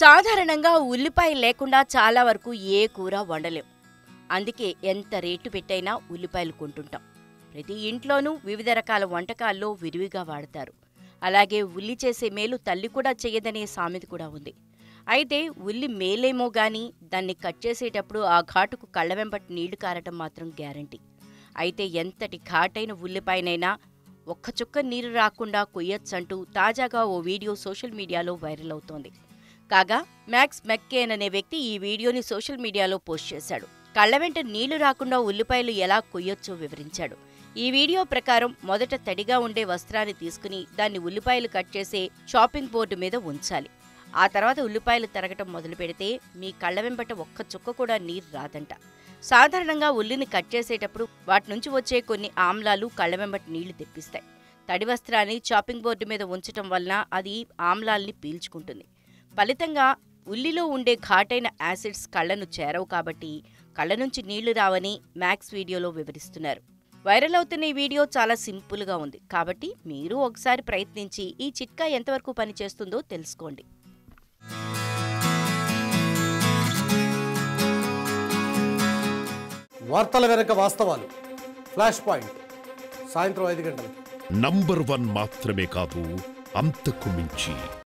సాధారణంగా ఉల్లిపాయ లేకుండా చాలా వరకు ఏ కూర వండలేం. అందుకే ఎంత రేటు పెట్టైనా ఉల్లిపాయలు కొంటుంటాం. ప్రతి ఇంట్లోనూ వివిధ రకాల వంటకాల్లో విరివిగా వాడతారు. అలాగే ఉల్లి చేసే మేలు తల్లి కూడా చేయదనే సామెత కూడా ఉంది. అయితే ఉల్లి మేలేమో గానీ దాన్ని కట్ చేసేటప్పుడు ఆ ఘాటుకు కళ్ళ వెంబటి నీళ్లు కారటం మాత్రం గ్యారంటీ. అయితే ఎంతటి ఘాటైన ఉల్లిపాయనైనా ఒక్క చుక్క నీరు రాకుండా కొయ్యొచ్చంటూ తాజాగా ఓ వీడియో సోషల్ మీడియాలో వైరల్ అవుతోంది. కాగా మ్యాక్స్ మెక్కేన్ అనే వ్యక్తి ఈ వీడియోని సోషల్ మీడియాలో పోస్ట్ చేశాడు. కళ్ళ వెంట నీళ్లు రాకుండా ఉల్లిపాయలు ఎలా కొయ్యొచ్చో వివరించాడు. ఈ వీడియో ప్రకారం మొదట తడిగా ఉండే వస్త్రాన్ని తీసుకుని దాన్ని ఉల్లిపాయలు కట్ చేసే చాపింగ్ బోర్డు మీద ఉంచాలి. ఆ తర్వాత ఉల్లిపాయలు తరగటం మొదలు పెడితే మీ కళ్ళ వెంబట ఒక్క చుక్క కూడా నీరు రాదంట. సాధారణంగా ఉల్లిని కట్ చేసేటప్పుడు వాటి నుంచి వచ్చే కొన్ని ఆమ్లాలు కళ్ళ వెంబట నీళ్లు తెప్పిస్తాయి. తడి వస్త్రాన్ని చాపింగ్ బోర్డు మీద ఉంచటం వలన అది ఆమ్లాల్ని పీల్చుకుంటుంది. ఫలితంగా ఉల్లిలో ఉండే ఘాటైన యాసిడ్స్ కళ్లను చేరవు కాబట్టి కళ్ళ నుంచి నీళ్లు రావని మ్యాక్స్ వీడియోలో వివరిస్తున్నారు. వైరల్ అవుతున్న ఈ వీడియో చాలా సింపుల్గా ఉంది కాబట్టి మీరు ఒకసారి ప్రయత్నించి ఈ చిట్కా ఎంతవరకు పనిచేస్తుందో తెలుసుకోండి. వార్తల వెనుక వాస్తవాలు ఫ్లాష్ పాయింట్ సాయంత్రం 5 గంటలకు #1 మాత్రమే కాదు అంతకు మించి.